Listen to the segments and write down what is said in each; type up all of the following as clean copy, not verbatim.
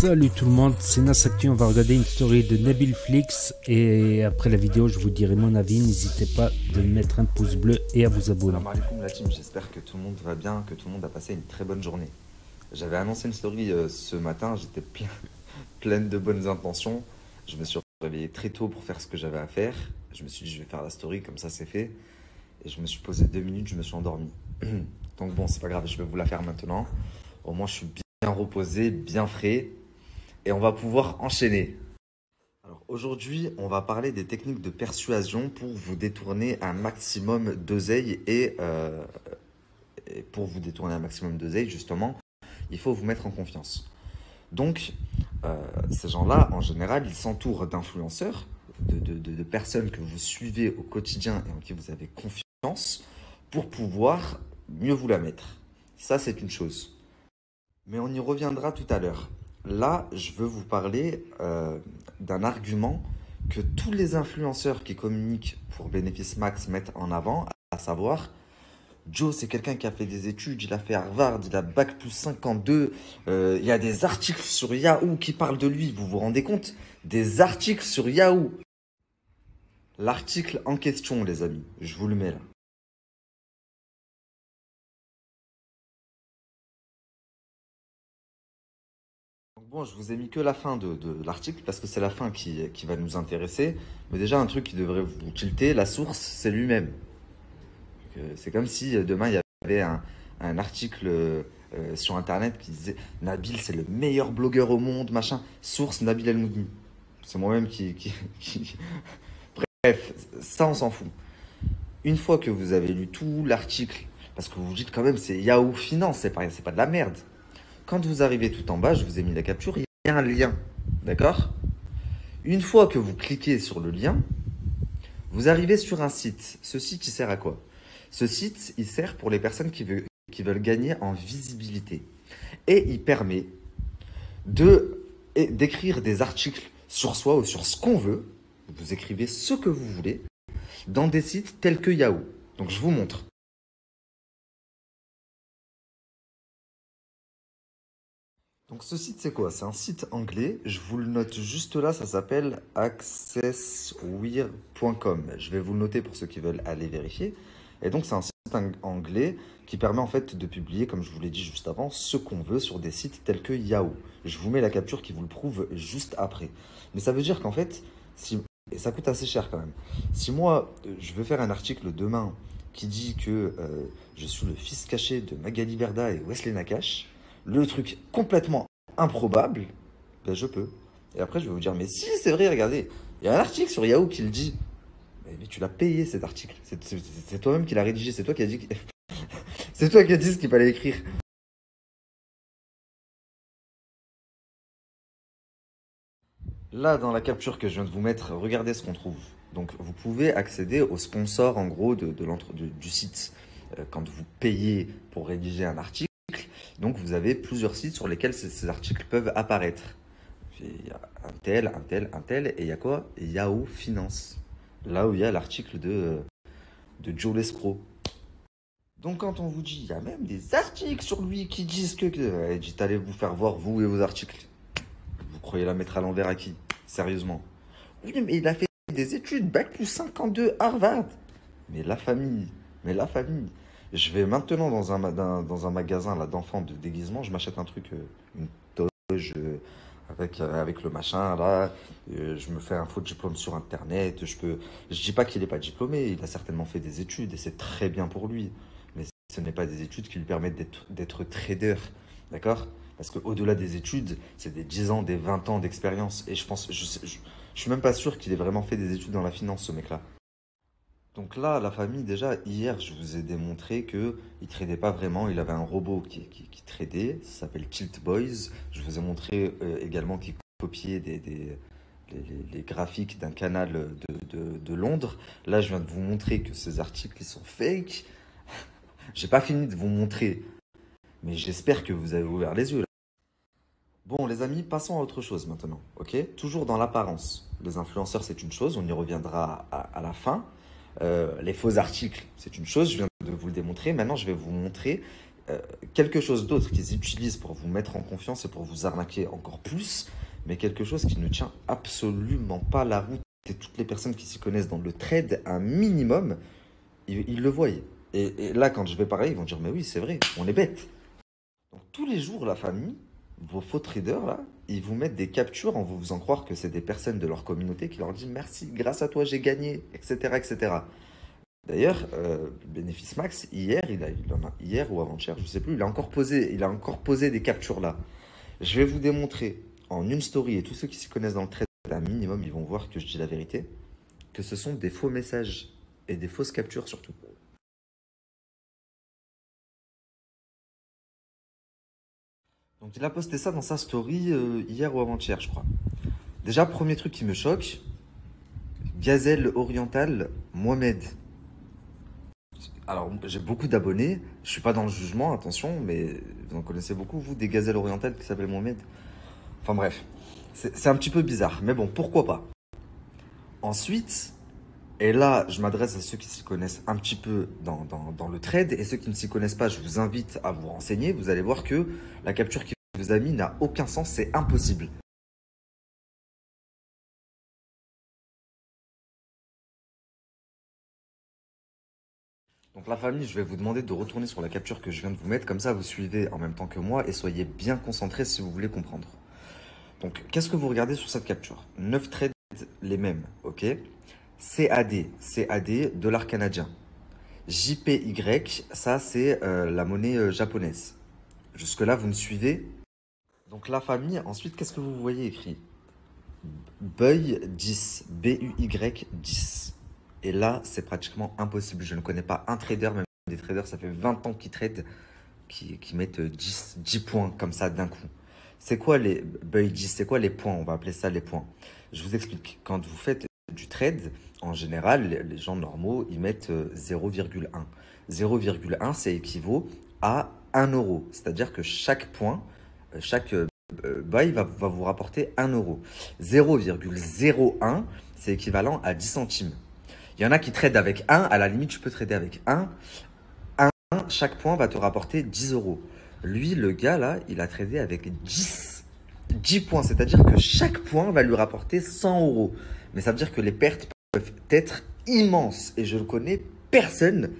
Salut tout le monde, c'est Nasactu. On va regarder une story de Nabil Flix et après la vidéo je vous dirai mon avis. N'hésitez pas de mettre un pouce bleu et à vous abonner. Salam alaikum la team, j'espère que tout le monde va bien, que tout le monde a passé une très bonne journée. J'avais annoncé une story ce matin, j'étais pleine de bonnes intentions. Je me suis réveillé très tôt pour faire ce que j'avais à faire. Je me suis dit je vais faire la story, comme ça c'est fait. Et je me suis posé 2 minutes, je me suis endormi. Donc bon, c'est pas grave, je vais vous la faire maintenant. Au moins je suis bien reposé, bien frais. Et on va pouvoir enchaîner. Alors aujourd'hui, on va parler des techniques de persuasion pour vous détourner un maximum d'oseille. Et pour vous détourner un maximum d'oseille, justement, il faut vous mettre en confiance. Donc, ces gens-là, en général, ils s'entourent d'influenceurs, de personnes que vous suivez au quotidien et en qui vous avez confiance pour pouvoir mieux vous la mettre. Ça, c'est une chose. Mais on y reviendra tout à l'heure. Là, je veux vous parler d'un argument que tous les influenceurs qui communiquent pour Bénéfice Max mettent en avant, à savoir « Joe, c'est quelqu'un qui a fait des études, il a fait Harvard, il a Bac plus 52, il y a des articles sur Yahoo qui parlent de lui, vous vous rendez compte? Des articles sur Yahoo !» L'article en question, les amis, je vous le mets là. Bon, je vous ai mis que la fin de l'article parce que c'est la fin qui va nous intéresser. Mais déjà, un truc qui devrait vous tilter, la source, c'est lui-même. C'est comme si demain, il y avait un article sur Internet qui disait « Nabil, c'est le meilleur blogueur au monde, machin. » Source, Nabil El Moudni. C'est moi-même qui... Bref, ça, on s'en fout. Une fois que vous avez lu tout l'article, parce que vous vous dites quand même, c'est Yahoo Finance, c'est pas de la merde. Quand vous arrivez tout en bas, je vous ai mis la capture, il y a un lien, d'accord? Une fois que vous cliquez sur le lien, vous arrivez sur un site. Ce site, il sert à quoi? Ce site, il sert pour les personnes qui veulent gagner en visibilité. Et il permet d'écrire des articles sur soi ou sur ce qu'on veut. Vous écrivez ce que vous voulez dans des sites tels que Yahoo. Donc, je vous montre. Donc ce site, c'est quoi? C'est un site anglais, je vous le note juste là, ça s'appelle accesswire.com. Je vais vous le noter pour ceux qui veulent aller vérifier. Et donc c'est un site anglais qui permet en fait de publier, comme je vous l'ai dit juste avant, ce qu'on veut sur des sites tels que Yahoo. Je vous mets la capture qui vous le prouve juste après. Mais ça veut dire qu'en fait, et ça coûte assez cher quand même, si moi je veux faire un article demain qui dit que je suis le fils caché de Magali Berda et Wesley Nakash, le truc complètement improbable, ben je peux. Et après, je vais vous dire, mais si, c'est vrai, regardez, il y a un article sur Yahoo qui le dit. Mais tu l'as payé, cet article. C'est toi-même qui l'as rédigé, c'est toi qui as dit... c'est toi qui as dit ce qu'il fallait écrire. Là, dans la capture que je viens de vous mettre, regardez ce qu'on trouve. Donc, vous pouvez accéder aux sponsors, en gros, du site. Quand vous payez pour rédiger un article, donc, vous avez plusieurs sites sur lesquels ces articles peuvent apparaître. Il y a un tel, un tel, un tel. Et il y a quoi? Yahoo Finance. Là où il y a l'article de Joe Lescro. Donc, quand on vous dit, il y a même des articles sur lui qui disent que... dites, allez vous faire voir, vous et vos articles. Vous croyez la mettre à l'envers à qui? Sérieusement. Oui, mais il a fait des études, Bac plus 52, Harvard. Mais la famille, mais la famille. Je vais maintenant dans un magasin d'enfants de déguisement, je m'achète un truc, une toge avec le machin là, je me fais un faux diplôme sur internet, je dis pas qu'il n'est pas diplômé, il a certainement fait des études et c'est très bien pour lui, mais ce n'est pas des études qui lui permettent d'être trader, d'accord? Parce qu'au-delà des études, c'est des 10 ans, des 20 ans d'expérience et je suis même pas sûr qu'il ait vraiment fait des études dans la finance ce mec-là. Donc là, la famille, déjà, hier, je vous ai démontré qu'il ne tradait pas vraiment. Il avait un robot qui tradait, ça s'appelle Kilt Boys. Je vous ai montré également qu'il copiait les graphiques d'un canal de Londres. Là, je viens de vous montrer que ces articles, ils sont fake. J'ai pas fini de vous montrer, mais j'espère que vous avez ouvert les yeux. Là. Bon, les amis, passons à autre chose maintenant, ok? Toujours dans l'apparence. Les influenceurs, c'est une chose, on y reviendra à la fin. Les faux articles, c'est une chose, je viens de vous le démontrer. Maintenant, je vais vous montrer quelque chose d'autre qu'ils utilisent pour vous mettre en confiance et pour vous arnaquer encore plus, mais quelque chose qui ne tient absolument pas la route. Et toutes les personnes qui s'y connaissent dans le trade, un minimum, ils le voient. Et là, quand je vais parler, ils vont dire « Mais oui, c'est vrai, on est bête ». Donc tous les jours, la famille, vos faux traders, là, ils vous mettent des captures en vous faisant croire que c'est des personnes de leur communauté qui leur disent « Merci, grâce à toi, j'ai gagné », etc. etc. D'ailleurs, Bénéfice Max, hier ou avant-hier, je ne sais plus, il a encore posé des captures là. Je vais vous démontrer en une story, et tous ceux qui s'y connaissent dans le trade, un minimum, ils vont voir que je dis la vérité, que ce sont des faux messages et des fausses captures surtout. Donc il a posté ça dans sa story hier ou avant-hier, je crois. Déjà, premier truc qui me choque, Gazelle orientale Mohamed. Alors, j'ai beaucoup d'abonnés, je suis pas dans le jugement, attention, mais vous en connaissez beaucoup, vous, des gazelles orientales qui s'appellent Mohamed. Enfin bref. C'est un petit peu bizarre, mais bon, pourquoi pas. Ensuite, et là, je m'adresse à ceux qui s'y connaissent un petit peu dans le trade, et ceux qui ne s'y connaissent pas, je vous invite à vous renseigner. Vous allez voir que la capture qu'il vous a mis n'a aucun sens, c'est impossible. Donc la famille, je vais vous demander de retourner sur la capture que je viens de vous mettre, comme ça vous suivez en même temps que moi, et soyez bien concentrés si vous voulez comprendre. Donc, qu'est-ce que vous regardez sur cette capture? 9 trades, les mêmes, ok? CAD, dollar canadien. JPY, ça c'est la monnaie japonaise. Jusque-là, vous me suivez? Donc, la famille, ensuite, qu'est-ce que vous voyez écrit? Buy 10, BUY 10. Et là, c'est pratiquement impossible. Je ne connais pas un trader, même des traders, ça fait 20 ans qu'ils tradent, qui mettent 10 points comme ça d'un coup. C'est quoi les buy 10? C'est quoi les points? On va appeler ça les points. Je vous explique. Quand vous faites du trade, en général, les gens normaux, ils mettent 0,1. 0,1, c'est équivaut à 1 euro. C'est-à-dire que chaque point, chaque buy va vous rapporter 1 euro. 0,01, c'est équivalent à 10 centimes. Il y en a qui tradent avec 1. À la limite, tu peux trader avec 1. 1, chaque point va te rapporter 10 euros. Lui, le gars, là, il a tradé avec 10 points. C'est-à-dire que chaque point va lui rapporter 100 euros. Mais ça veut dire que les pertes peuvent être immenses. Et je ne connais personne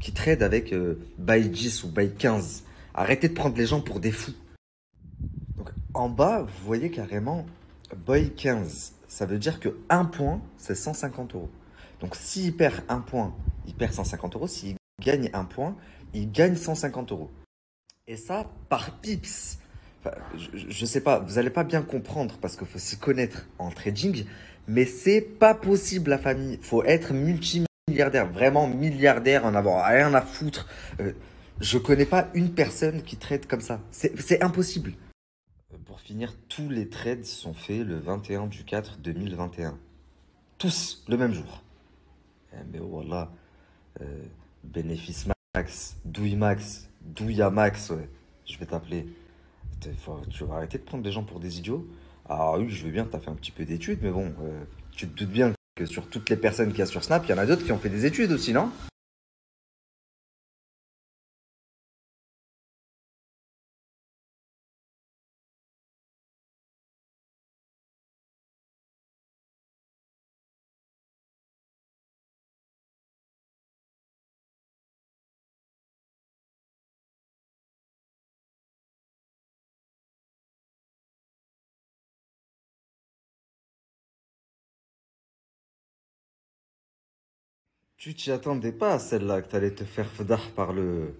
qui trade avec buy 10 ou buy 15. Arrêtez de prendre les gens pour des fous. Donc, en bas, vous voyez carrément buy 15. Ça veut dire que 1 point, c'est 150 euros. Donc, s'il perd 1 point, il perd 150 euros. S'il gagne 1 point, il gagne 150 euros. Et ça, par pips, enfin, je sais pas, vous n'allez pas bien comprendre parce qu'il faut s'y connaître en trading, mais c'est pas possible la famille. Faut être multimilliardaire, vraiment milliardaire, en avoir rien à foutre. Je connais pas une personne qui trade comme ça, c'est impossible. Pour finir, tous les trades sont faits le 21/4/2021. Tous, le même jour. Mais voilà, Bénéfice Max, Douille Max, Douya Max, ouais. Je vais t'appeler. Tu vas arrêter de prendre des gens pour des idiots. Alors oui, je veux bien, tu as fait un petit peu d'études, mais bon, tu te doutes bien que sur toutes les personnes qu'il y a sur Snap, il y en a d'autres qui ont fait des études aussi, non? Tu t'y attendais pas à celle-là que t'allais te faire fdah par le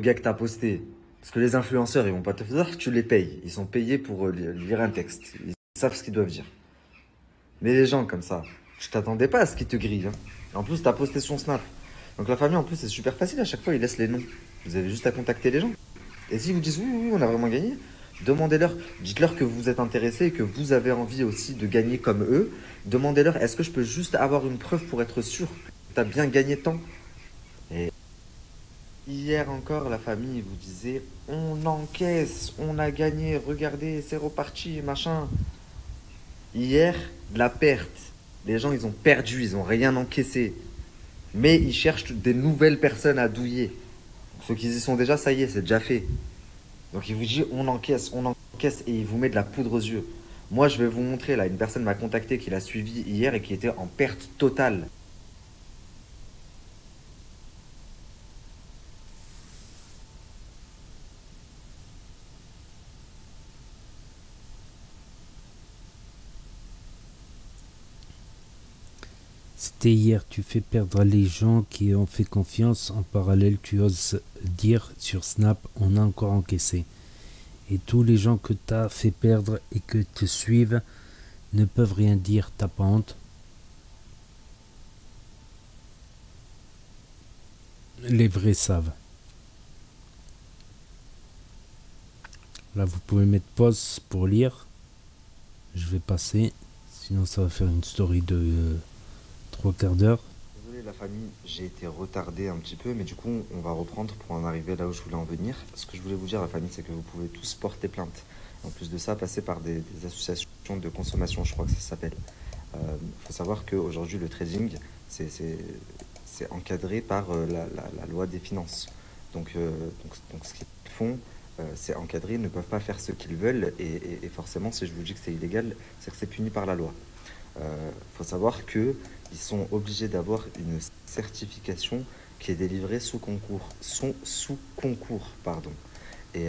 gars que t'as posté. Parce que les influenceurs, ils vont pas te fdah, tu les payes. Ils sont payés pour lire un texte. Ils savent ce qu'ils doivent dire. Mais les gens comme ça, tu t'attendais pas à ce qu'ils te grillent. Hein. En plus, t'as posté son Snap. Donc la famille, en plus, c'est super facile. À chaque fois, ils laissent les noms. Vous avez juste à contacter les gens. Et s'ils vous disent oui, oui, on a vraiment gagné, demandez-leur, dites-leur que vous êtes intéressé et que vous avez envie aussi de gagner comme eux. Demandez-leur, est-ce que je peux juste avoir une preuve pour être sûr? T'as bien gagné tant. Et hier encore, la famille vous disait on encaisse, on a gagné, regardez, c'est reparti, machin. Hier, la perte. Les gens, ils ont perdu, ils n'ont rien encaissé. Mais ils cherchent des nouvelles personnes à douiller. Ceux qui y sont déjà, ça y est, c'est déjà fait. Donc il vous dit on encaisse et il vous met de la poudre aux yeux. Moi, je vais vous montrer là, une personne m'a contacté qui l'a suivi hier et qui était en perte totale. C'était hier, tu fais perdre les gens qui ont fait confiance. En parallèle, tu oses dire sur Snap, on a encore encaissé. Et tous les gens que tu as fait perdre et que te suivent ne peuvent rien dire, t'as pas honte. Les vrais savent. Là, vous pouvez mettre pause pour lire. Je vais passer, sinon ça va faire une story de... 3/4 d'heure. Désolé la famille, j'ai été retardé un petit peu, mais du coup on va reprendre pour en arriver là où je voulais en venir. Ce que je voulais vous dire la famille, c'est que vous pouvez tous porter plainte. En plus de ça, passer par des associations de consommation, je crois que ça s'appelle. Faut savoir qu'aujourd'hui le trading, c'est encadré par la loi des finances. Donc ce qu'ils font, c'est encadré, ils ne peuvent pas faire ce qu'ils veulent, et forcément si je vous dis que c'est illégal, c'est que c'est puni par la loi. Faut savoir que ils sont obligés d'avoir une certification qui est délivrée sous concours, et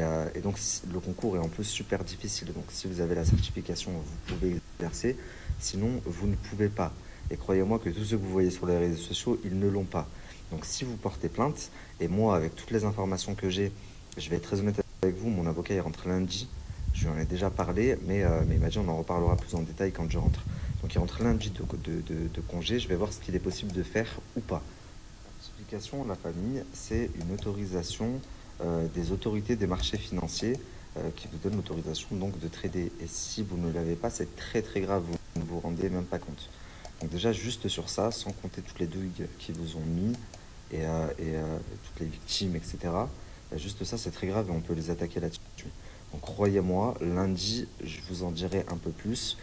donc le concours est en plus super difficile. Donc si vous avez la certification, vous pouvez exercer, sinon vous ne pouvez pas. Et croyez-moi que tous ceux que vous voyez sur les réseaux sociaux, ils ne l'ont pas. Donc si vous portez plainte, et moi avec toutes les informations que j'ai, je vais être très honnête avec vous, mon avocat il rentre lundi, je lui en ai déjà parlé, mais il m'a dit on en reparlera plus en détail quand je rentre. Donc il rentre lundi de congé, je vais voir ce qu'il est possible de faire ou pas. La certification, la famille, c'est une autorisation des autorités des marchés financiers qui vous donne l'autorisation donc de trader. Et si vous ne l'avez pas, c'est très très grave, vous ne vous rendez même pas compte. Donc déjà juste sur ça, sans compter toutes les douilles qui vous ont mis et toutes les victimes, etc. Juste ça, c'est très grave et on peut les attaquer là-dessus. Donc croyez-moi, lundi, je vous en dirai un peu plus.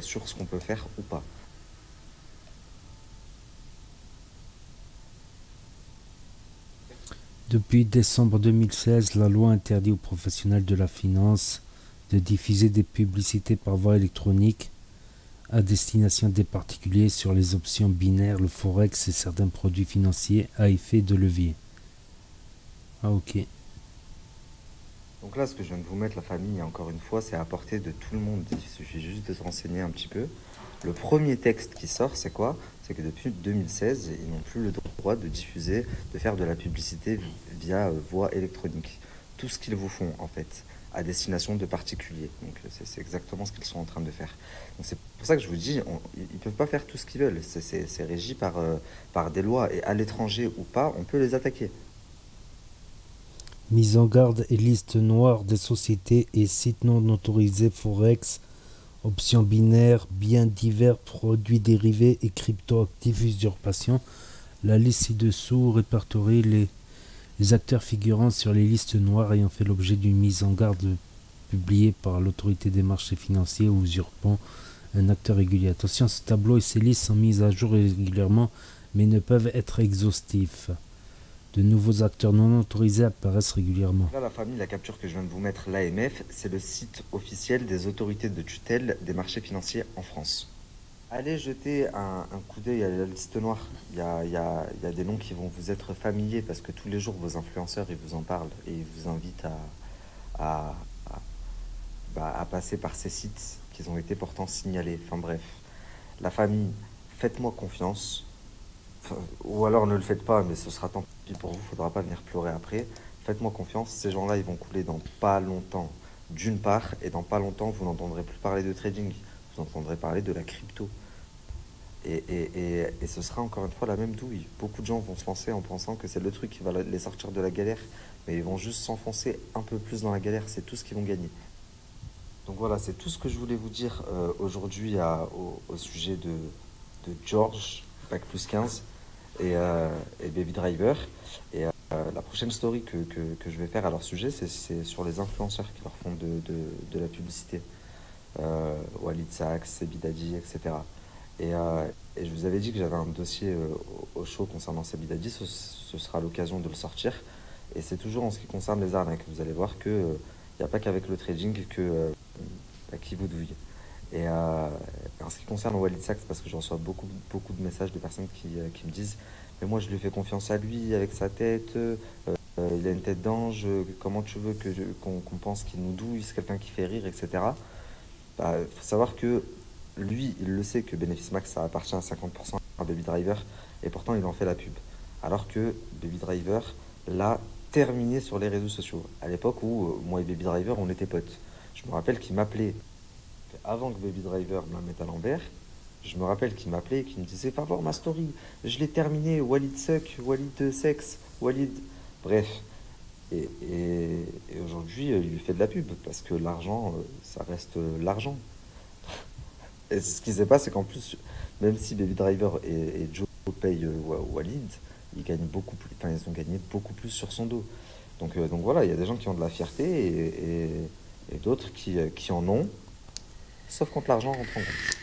Sur ce qu'on peut faire ou pas. Depuis décembre 2016, la loi interdit aux professionnels de la finance de diffuser des publicités par voie électronique à destination des particuliers sur les options binaires, le forex et certains produits financiers à effet de levier. Ah ok. Donc là, ce que je viens de vous mettre, la famille, encore une fois, c'est à portée de tout le monde. Il suffit juste de se renseigner un petit peu. Le premier texte qui sort, c'est quoi? C'est que depuis 2016, ils n'ont plus le droit de diffuser, de faire de la publicité via voie électronique. Tout ce qu'ils vous font, en fait, à destination de particuliers. Donc c'est exactement ce qu'ils sont en train de faire. Donc c'est pour ça que je vous dis, ils ne peuvent pas faire tout ce qu'ils veulent. C'est régi par des lois. Et à l'étranger ou pas, on peut les attaquer. Mise en garde et liste noire des sociétés et sites non autorisés forex, options binaires, biens divers, produits dérivés et cryptoactifs usurpation. La liste ci-dessous répertorie les acteurs figurant sur les listes noires ayant fait l'objet d'une mise en garde publiée par l'autorité des marchés financiers ou usurpant un acteur régulier. Attention, ce tableau et ces listes sont mises à jour régulièrement mais ne peuvent être exhaustifs. De nouveaux acteurs non autorisés apparaissent régulièrement. Là, la famille, la capture que je viens de vous mettre, l'AMF, c'est le site officiel des autorités de tutelle des marchés financiers en France. Allez jeter un coup d'œil à la liste noire. Il y a des noms qui vont vous être familiers parce que tous les jours, vos influenceurs, ils vous en parlent et ils vous invitent à passer par ces sites qui ont été pourtant signalés. Enfin bref, la famille, faites-moi confiance. Enfin, ou alors ne le faites pas, mais ce sera tant pis. Pour vous, il ne faudra pas venir pleurer après. Faites-moi confiance, ces gens-là, ils vont couler dans pas longtemps, d'une part, et dans pas longtemps, vous n'entendrez plus parler de trading, vous entendrez parler de la crypto. Et ce sera encore une fois la même douille. Beaucoup de gens vont se lancer en pensant que c'est le truc qui va les sortir de la galère, mais ils vont juste s'enfoncer un peu plus dans la galère, c'est tout ce qu'ils vont gagner. Donc voilà, c'est tout ce que je voulais vous dire aujourd'hui au sujet de George, Bac plus 15. Et Baby Driver. Et la prochaine story que je vais faire à leur sujet, c'est sur les influenceurs qui leur font de la publicité. Walid Sachs, Sebidadi, etc. Et je vous avais dit que j'avais un dossier au chaud concernant Sebidadi, ce sera l'occasion de le sortir. Et c'est toujours en ce qui concerne les arnaques. Vous allez voir qu'il n'y a pas qu'avec le trading que qui vous douille. Et en ce qui concerne Walid Sachs, parce que je reçois beaucoup de messages de personnes qui me disent « Mais moi, je lui fais confiance à lui, avec sa tête, il a une tête d'ange, comment tu veux qu'on pense qu'il nous douille, c'est quelqu'un qui fait rire, etc. » Bah, faut savoir que lui, il le sait que Bénéfice Max, ça appartient à 50% à Baby Driver, et pourtant, il en fait la pub. Alors que Baby Driver l'a terminé sur les réseaux sociaux, à l'époque où moi et Baby Driver, on était potes. Je me rappelle qu'il m'appelait. Avant que Baby Driver me mette à l'envers, je me rappelle qu'il m'appelait et qu'il me disait « Va voir ma story, je l'ai terminée, Walid Sachs, Walid... » Bref, et aujourd'hui, il lui fait de la pub, parce que l'argent, ça reste l'argent. Et ce qui s'est passé, c'est qu'en plus, même si Baby Driver et Joe payent Walid, ils ont gagné beaucoup plus sur son dos. Donc voilà, il y a des gens qui ont de la fierté et d'autres qui en ont. Sauf contre l'argent, on prend compte.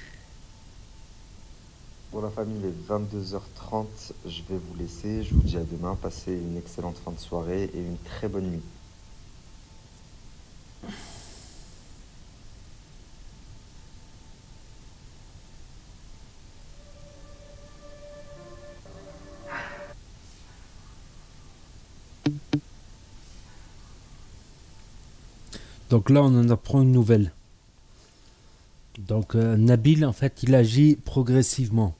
Bon, la famille, il est 22h30. Je vais vous laisser. Je vous dis à demain. Passez une excellente fin de soirée et une très bonne nuit. Donc là, on en apprend une nouvelle. Donc Nabil, en fait, il agit progressivement.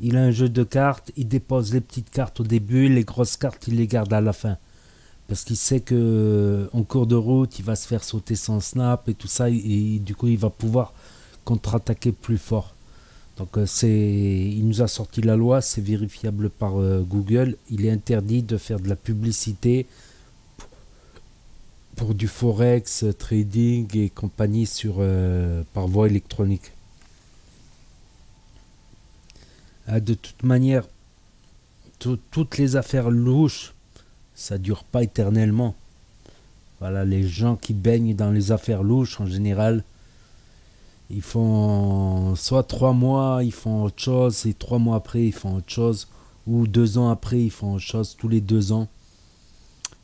Il a un jeu de cartes, il dépose les petites cartes au début, les grosses cartes, il les garde à la fin. Parce qu'il sait qu'en cours de route, il va se faire sauter son snap et tout ça, et du coup, il va pouvoir contre-attaquer plus fort. Donc il nous a sorti la loi, c'est vérifiable par Google. Il est interdit de faire de la publicité pour du forex, trading et compagnie par voie électronique. De toute manière, toutes les affaires louches, ça dure pas éternellement. Voilà, les gens qui baignent dans les affaires louches, en général, ils font soit 3 mois, ils font autre chose, et 3 mois après, ils font autre chose, ou 2 ans après, ils font autre chose, tous les 2 ans.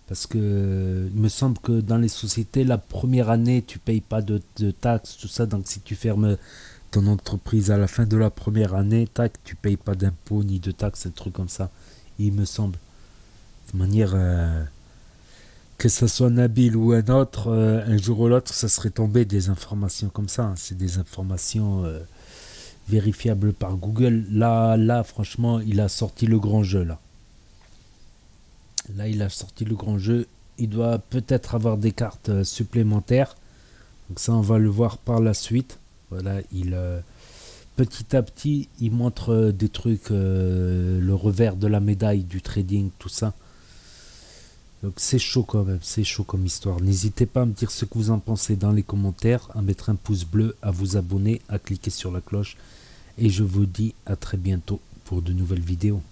Parce que il me semble que dans les sociétés, la première année, tu ne payes pas de taxes, tout ça. Donc si tu fermes ton entreprise à la fin de la première année, tac, tu ne payes pas d'impôts ni de taxes, un truc comme ça. Il me semble. De manière que ce soit Nabil ou un autre, un jour ou l'autre, ça serait tombé des informations comme ça. Hein. C'est des informations vérifiables par Google. Là, franchement, il a sorti le grand jeu, là. Là, il a sorti le grand jeu. Il doit peut-être avoir des cartes supplémentaires. Donc ça, on va le voir par la suite. Voilà, petit à petit, il montre des trucs, le revers de la médaille du trading, tout ça. Donc c'est chaud quand même, c'est chaud comme histoire. N'hésitez pas à me dire ce que vous en pensez dans les commentaires, à mettre un pouce bleu, à vous abonner, à cliquer sur la cloche. Et je vous dis à très bientôt pour de nouvelles vidéos.